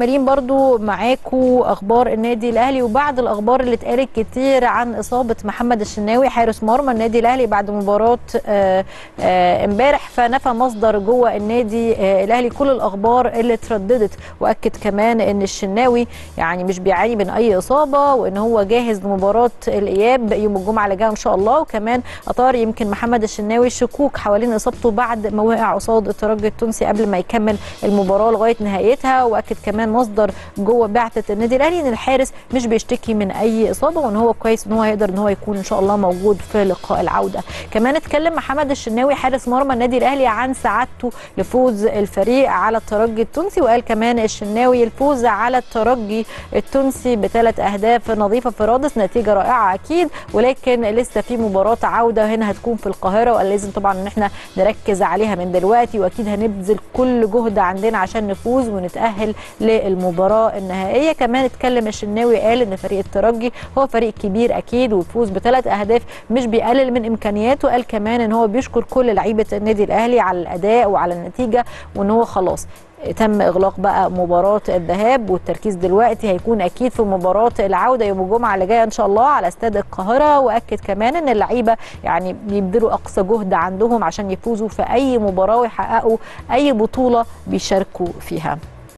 مليم برضو معاكوا اخبار النادي الاهلي وبعض الاخبار اللي اتقالت كتير عن اصابه محمد الشناوي حارس مرمى النادي الاهلي بعد مباراه امبارح. فنفى مصدر جوه النادي الاهلي كل الاخبار اللي اترددت، واكد كمان ان الشناوي يعني مش بيعاني من اي اصابه وان هو جاهز لمباراه الاياب يوم الجمعه اللي جايه ان شاء الله. وكمان اثار يمكن محمد الشناوي شكوك حوالين اصابته بعد ما وقع قصاد الترجي التونسي قبل ما يكمل المباراه لغايه نهايتها، واكد كمان مصدر جوه بعثه النادي الاهلي ان الحارس مش بيشتكي من اي اصابه وان هو كويس، ان هو هيقدر ان هو يكون ان شاء الله موجود في لقاء العوده. كمان اتكلم محمد الشناوي حارس مرمى النادي الاهلي عن سعادته لفوز الفريق على الترجي التونسي، وقال كمان الشناوي الفوز على الترجي التونسي ب3 اهداف نظيفه في رادس، نتيجه رائعه اكيد، ولكن لسه في مباراه عوده هنا هتكون في القاهره ولازم طبعا ان احنا نركز عليها من دلوقتي، واكيد هنبذل كل جهد عندنا عشان نفوز ونتاهل للمباراه النهائيه. كمان اتكلم الشناوي قال ان فريق الترجي هو فريق كبير اكيد، والفوز ب3 اهداف مش بيقلل من امكانياته. قال كمان ان هو بيشكر كل لعيبه النادي الاهلي على الاداء وعلى النتيجه، وان هو خلاص تم اغلاق بقى مباراه الذهاب والتركيز دلوقتي هيكون اكيد في مباراه العوده يوم الجمعه اللي جايه ان شاء الله على استاد القاهره. واكد كمان ان اللعيبه يعني بيبذلوا اقصى جهد عندهم عشان يفوزوا في اي مباراه ويحققوا اي بطوله بيشاركوا فيها.